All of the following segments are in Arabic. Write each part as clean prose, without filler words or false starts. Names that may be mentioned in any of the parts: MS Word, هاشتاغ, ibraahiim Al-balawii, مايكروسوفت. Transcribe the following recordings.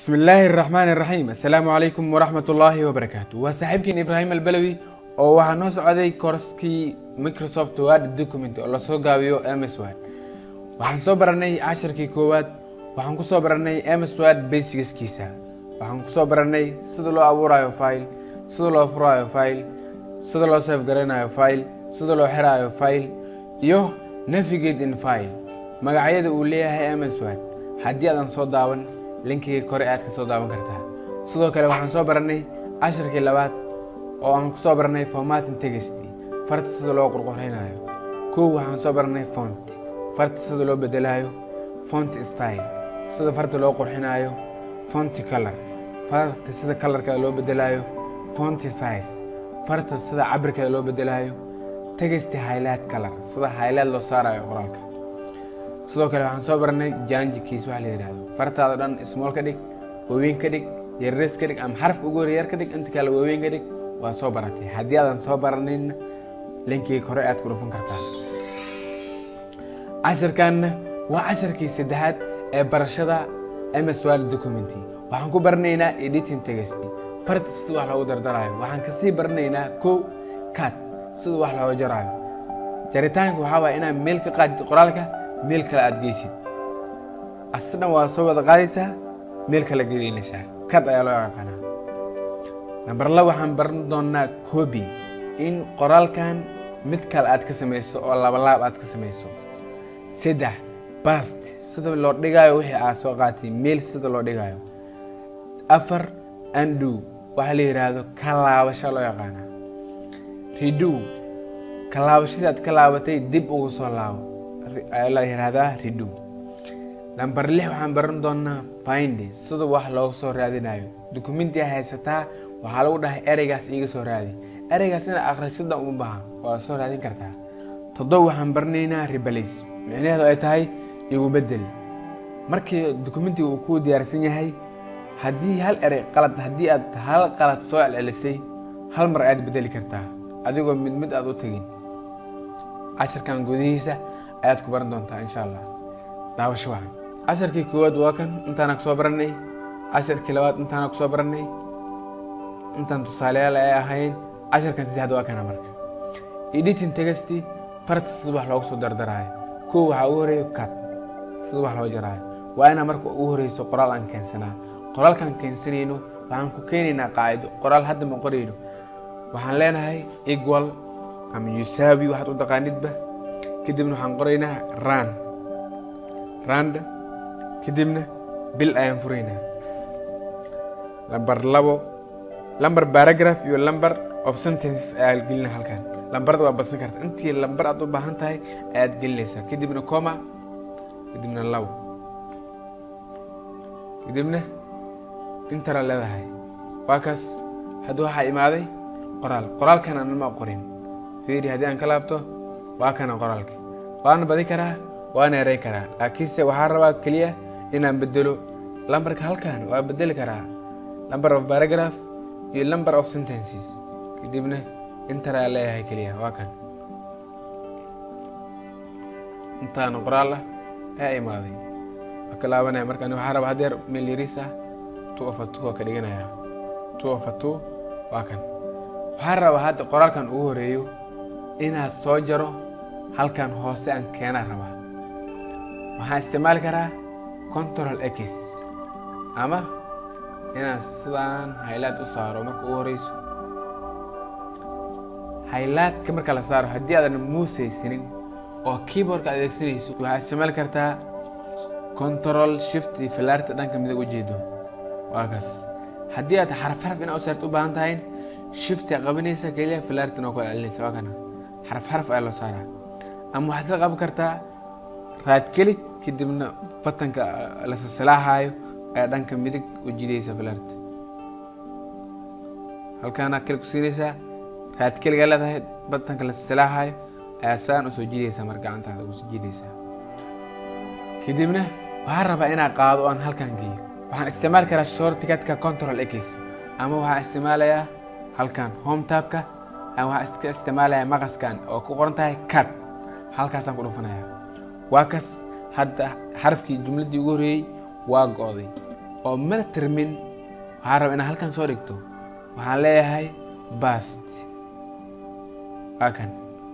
بسم الله الرحمن الرحيم. السلام عليكم ورحمة الله وبركاته. وصاحبكين إبراهيم البلوي وحنوس عدي كورسكي مايكروسوفت وورد دوكومنتي الله سوغاويو MS Word. وحنصبرني 10 كي كواد وحنكسبرني MS Word Basics كيسا. وحنكسبرني سدلو أبورايو فايل، سدلو فرايو فايل، سدلو سيف جرينايو فايل، سدلو حرايو فايل، يو نافيجيت إن فايل. مقعيد أوليها MS Word. حدي أدن صوت داون. linkiga kore aad ka soo daawan kartaa. Sidoo kale waxaan soo baranay 10 kii labaad oo aan ku soo baranay formatting text, farta sida loo qurquraynayo. Koow waxaan soo baranay font, farta sida loo bedelayo, font style, sida farta loo qurxinayo, font color, farta sida colorka loo bedelayo, font size, farta sida cabirka loo bedelayo, text highlight color, sida highlight loo saarayo qoraalka. sidoo kale waxaan soo baranay janji kiis wax la yiraahdo fartaada dhan small ka dhig wayn ka dhig yaris ka dhig am xarf ugu yar ka dhig inta kale wayn ka dhig waa soo baratay hadii aadan soo baranin linkiga kore aad ku dhufan kartaa casharkan waa casharkii saddexaad ee barashada MS Word document waxaan ku baranaynaa editing text farta sida wax loo dardarayo waxaan ka sii baranaynaa ko cut sida wax loo jarayo jaritaanku waxa waa inaan meel ka qaad qoraalka meel kale aad geysid asna waa soo wada qaadaysa meel kale geyinaysa kad ayaa loo yaqaanaa number 2 waxaan baran doonaa copy in qoraalkan mid kale aad ka sameeyso oo laba laab aad ka sameeyso saddex paste sida loo dhigayo wixii aad soo qaatay meel sida loo dhigayo afar undo waxa la yiraahdo kalaabasho loo yaqaanaa redo kalaabashada aad kalaabatay dib ugu soo laabo la yiraahdaa redo number 6 waxaan baran doonaa find sida wax loo soo raadinayo dokumentiga haysta waxa lagu dhahay ereygaas iga soo raadi ereygaasna akhrisada uma baahan waa soo raadin kartaa 7 waxaan baranaynaa replace macnaheedu ay tahay igu bedel markii dokumentiga uu ku diyaarsan yahay hadii hal erey qalad hadii aad hal qalad soo celcelisay hal mar aad bedeli kartaa adigoo mid aad u tagin casharkan gudihiisa ayaad ku baran doontaa insha Allah daawasho waxaan casharkii koowaad waa kan intaan ku soo baranay casharkii labaad intaan ku soo baranay intaan tusaaleyaal ay ahayn casharkan saddexaad waa kan markaa editing text farta sida wax loogu soo dardarayo koow waxa uu horeeyo cut sida wax loo jaraayo waa ina marka uu horeeyo qoraal aan keensanaa qoraalkan keensanayno waxaan ku keenaynaa qaacido qoraal hadda ma qorayno waxaan leenahay equal ama yusawi waxaad u taqaanidba كدبنا حنقرينا ران راند كدبنا بل أيام فرينا لمبر لبو لمبر باراجراف يو لمبر of sentences قلنا هالكان لمبر دو بس نكرت أنت لمبر أتو بهانتاي قد قلنا كدبنا كوما كدبنا لبو كدبنا انتر لبو هاي باكس هدوها حي ماذي قرال كان أنا ما قرين في هذي أن كلابته وأنا أقول لك وأنا بذكرها وأنا أريكرها لكن سأحررها كليا إن أبدله لمبرك هالكان وأبدل كرها number of paragraph يل number of sentences كدبنا أنت رأي لها كليا وأكن أنت نقرأ له هاي ماضي أكلها وأنا أمرك أنا أحرر هدير مليريسة توقفتوه كليجناها توقفتوه وأكن أحرر هاد قرار كان أوه ريو إنها صجرة halkan hoose aan keenaa rabaa waxaan isticmaal karaa control x ama inaan sidaan highlight u saaro marka u horeyso highlight ka marka la saaro hadii aadan muuseysanin oo keyboardka adeegsanayso waxaad isticmaal kartaa control shift falaarta dhanka midig u jeedo waa kaas hadii aad xarf inaad u saarto u baahan tahay shift qabanaysa kaliya falaarta noo kala celinaysa waa kana xarf ayaa loo saaraa أما حتى قبل كرتا راد كليك كدمنا بطن كالسلسلة هاي أدان كميدك وجديسة فلرت هل كان كليك سيريسة راد كليك قالت بطن كالسلسلة هاي أسان وسجديسة مرقع أنت وسجديسة كدمنا وهرب أنا قاضو أن هل كان جي وحن استعمال كرا الشورت كتك كنترول إكس أما وحن استعمالها هل كان هوم تابكا أما وحن استعمالها مغس كان أو كورنتها كات هل كاسان كلو فنايا واكس حد حرف كي جملة دي وغوري واقعدي أو من الترمين عارف أنا هل كان صوركتو وعليها باست أكن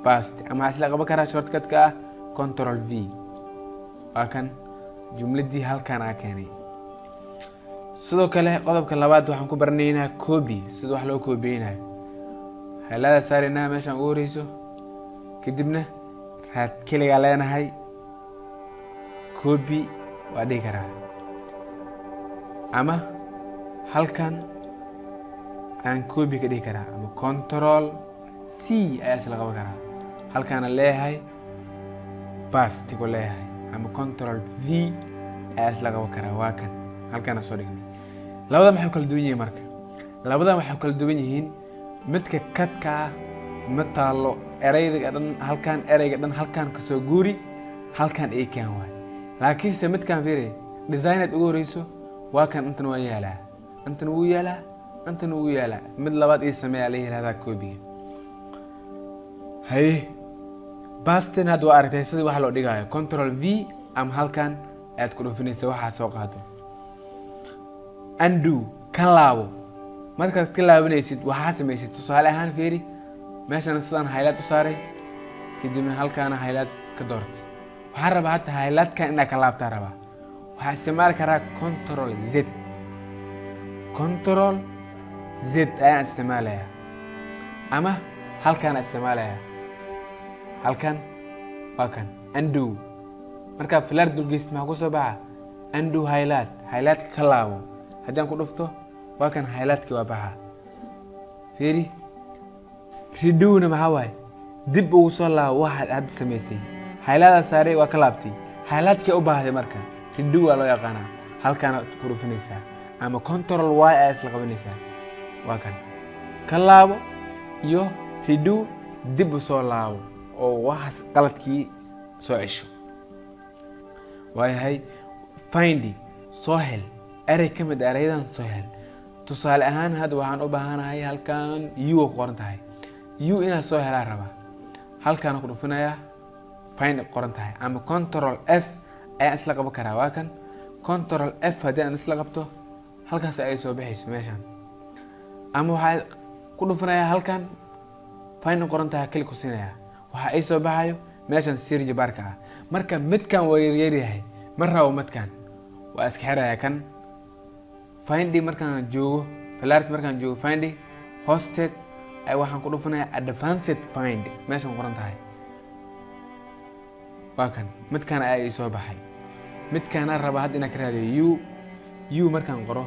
باست أما أسلق بكرة شورت كت كا كنترول في أكن جملة دي هل كان أكني سدوا كله قضب كلابات وحنكو برنينا كوبي سدوا حلو كوبينا هلا سارينا مش نقوليسو كدبنا هاد كله علينا هاي كوبي وادي كرا أما هل كان أن كوبي كده كرا أما كنترول سي أياس لغوا كرا هل كان اللي هاي باست تقول اللي هاي أما كنترول في أياس لغوا كرا واكن هل كان صوريني لو ده محيو كل دويني مركب لو ده محيو كل دويني هين متك كتكا متالو أريج أدن هل كان أريج أدن هل كان كسوغوري هل كان إيه كان واي لكن سمت كان فيري ديزاينت أوريسو وكان أنت وياله مثل لباد يسمي عليه هذا كوبي هاي باستن هاد وارتي سيدي واحد لو ديغايا كنترول في أم هالكان أد كلو فينيسي واحد سوق هادو أندو كلاو ماركا كلاو نيسيد واحد سميسيد تصالي هان فيري ماشي أنا صدان هايلات وصاري كدي من هالكان هايلات كدورت وحرب حتى هايلات كأنها كلاب تربا وحاسمار كرا كنترول زد أنا استعمالها أما هل كان استعمالها هل كان وكان أندو مركب فلر دول جيست ما قصوا بقى أندو هايلات كلاو هدي أنا كنوفته وكان هايلات كوابها فيري ردون معاي دب وصلها واحد عبد سميسي هايلات ساري وكلابتي هايلات كأبها هذي مركب هندو على يقانا هل كانت كروفينيسا أما كنترول واي اس لقبنيسا وكان كلاو يو هندو دب صولاو أو واحد قلت كي سوعشو واي هاي فايندي سهل أري كمد أريدان سهل تصال أهان هاد وحان أبهان هاي هل كان يو قرنت هاي يو إنا سهل عربا هل كانت كروفينيا فايند قرنت هاي أما كنترول اف أي أسلق بكرة واكن كنترول اف هدي أنا أسلقبته هل كان سأي سو بحيس ماشان أما وحا كله فنايا هل كان فاين قرنتها كلكو سينايا وحا أي سو بحايو ماشان سير جباركا مركا متكان ويريري هاي مرة ومتكان وأسكحيرا كان فاين دي مركان جوغو فلارت مركان جوغو فاين دي هوستد أي وحا كله فنايا أدفانسد فاين دي ماشان قرنتها واكن متكان أي سو بحاي متكان الربع هاد إنك رادي يو مركان قرو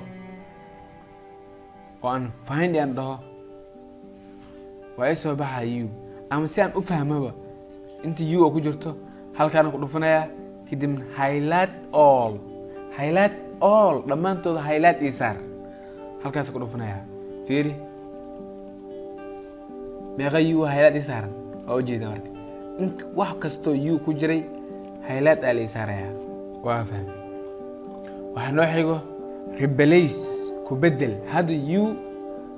وأن فايند عنده وأيسو بحا يو أما سيان أفهم هبا أنت يو أكو جرتو هل كانوا قلوفنايا كدمن هايلايت أول لما أنتو هايلايت يسار هل كانوا قلوفنايا فيري بيغيو هايلايت يسار أو جيدا مركان إنك وحكستو يو كجري هايلايت آل يساريا وافهم وحنوحيقو ريبليس كبدل هذا يو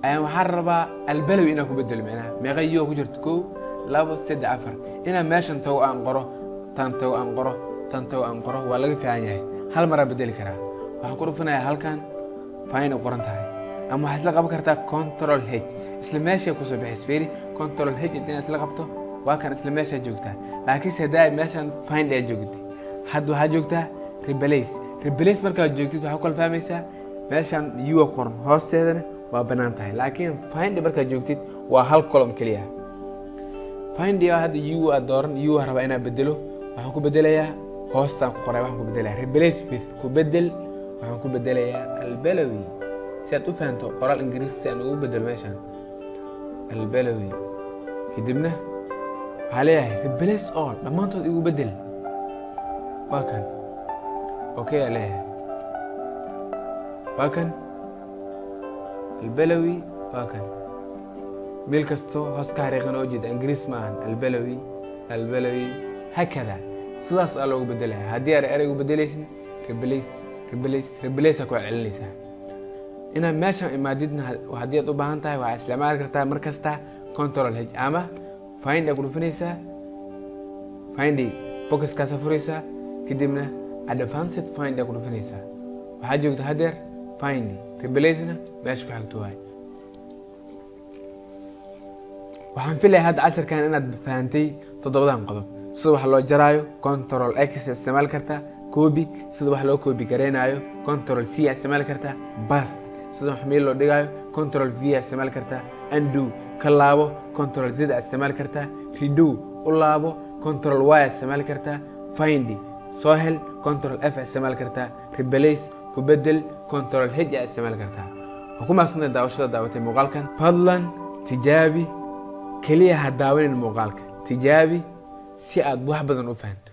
أنا وحربا البلوي إنا كبدل معناها مغيو كجرتكو لابو سد عفر إنا ماشان تو أنقره ولا في عنيه هل مرة بدل كرا وحنقولوا فينا هل كان فاين وقرنتها أما حسلقة بكرتها كنترول هيج إسلام ماشي كوسو بحس فيري كنترول هيج إدينا إسلقبته وكان إسلام ماشي جوجتها لكن سداي ماشان فاين يجوجتي هادو هاجوكتا ريبليس مركا جوجتيد waxa kala fahmaysa meeshan u qoran hoosteedana waa banaan tahay laakiin find marka joogtid waa hal column kaliya find iyo hada u adoran u raba inaa bedelo waxaan ku bedelayaa hoosta qoray waxaan ku bedelayaa replace with ku bedel waxaan ku bedelayaa albalawi si aad u fahanto qoraal ingiriisi aan ugu bedel meeshan albalawi kadibna waxa leeyahay replace all dhammaantood igu bedel وكان اوكي عليها وكان البلوي وكان ميلكستو هسكاري غنوجد انجليس معن البلوي هكذا سلاس الو بدلها هديار اريو بدليشن ريبليس اكو علنيسا انا ماشي اماديدنا وحديت او باهانتاي وها اسلامار كرتا مركزتا كنترول هج اما فايند اكو فينيسا فايندي بوكس كاسافوريسا كدمنا advanced find أكون فينيسا وحاجة قلت هدر فايندي ريبليسنا بأشبه هاي وحنفلي هذا عشر كان أنا فهمتي تضغطان قدم سيدو واحد لو جرايو كنترول اكس استعمال كرتا كوبي سيدو واحد لو كوبي جرينايو كنترول سي استعمال كرتا باست سيدو حميل لو ديغايو كنترول في استعمال كرتا اندو كلابو كنترول زد استعمال كرتا ريدو ولابو كنترول واي استعمال كرتا فايندي سهل كنترول اف استعمال كرتا ريبليس كبدل كنترول هج استعمال كرتا حكومة سنة دعوتي مغالكا فضلا تجابي كلية هداوين المغالكا تجابي سي أدوح بدن وفهمت.